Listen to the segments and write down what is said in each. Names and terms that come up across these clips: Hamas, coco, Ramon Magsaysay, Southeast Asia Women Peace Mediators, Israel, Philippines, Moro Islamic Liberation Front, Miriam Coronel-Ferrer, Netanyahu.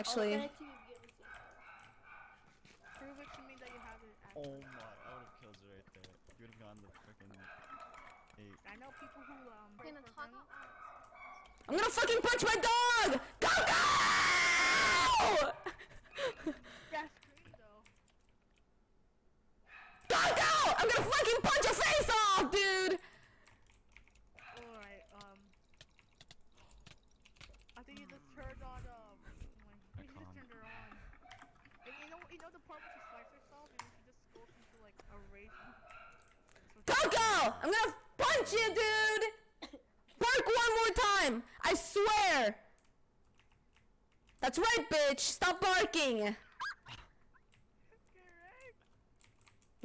Actually. Prove it to me that you haven't. Oh my, I would have killed you right there. You would have gotten the freaking 8. I know people who I'm gonna fucking punch my dog! Coco! That's great though. Coco! I'm gonna fucking punch your face off, dude! Alright, I think you just turned on you just turned her on. And you know the part where she slices herself and she just goes into like a rage. Coco! I'm gonna punch you, dude! Bark one more time! I swear! That's right, bitch! Stop barking!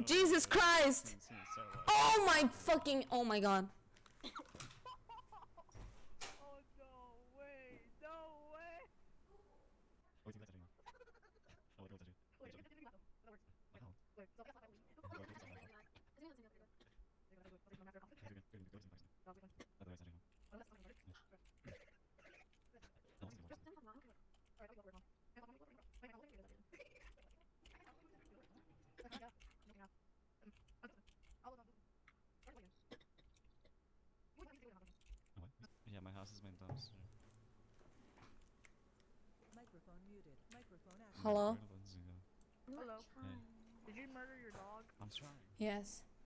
Jesus Christ! Oh my fucking... Oh my god. Oh no way! No way! Yeah, my house is my dumpster. Microphone muted. Microphone active. Hello? Hello? Hello? Hey. Did you murder your dog? I'm sorry. Yes.